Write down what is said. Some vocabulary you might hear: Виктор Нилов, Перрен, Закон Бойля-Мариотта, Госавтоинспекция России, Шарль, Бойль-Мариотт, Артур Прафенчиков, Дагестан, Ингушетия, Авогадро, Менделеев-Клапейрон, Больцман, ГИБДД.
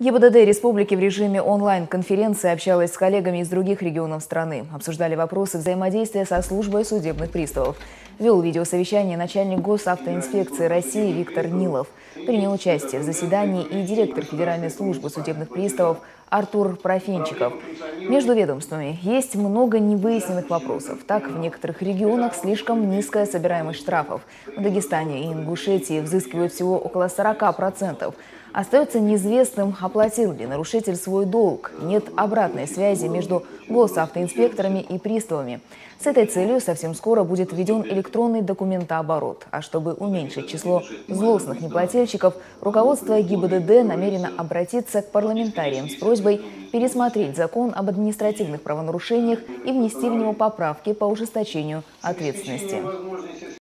ГИБДД Республики в режиме онлайн-конференции общалась с коллегами из других регионов страны. Обсуждали вопросы взаимодействия со службой судебных приставов. Вел видеосовещание начальник Госавтоинспекции России Виктор Нилов. Принял участие в заседании и директор Федеральной службы судебных приставов Артур Прафенчиков. Между ведомствами есть много невыясненных вопросов. Так, в некоторых регионах слишком низкая собираемость штрафов. В Дагестане и Ингушетии взыскивают всего около 40%. Остается неизвестным, оплатил ли нарушитель свой долг. Нет обратной связи между госавтоинспекторами и приставами. С этой целью совсем скоро будет введен электронный документооборот. А чтобы уменьшить число злостных неплательщиков, руководство ГИБДД намерено обратиться к парламентариям с просьбой пересмотреть закон об административных правонарушениях и внести в него поправки по ужесточению ответственности.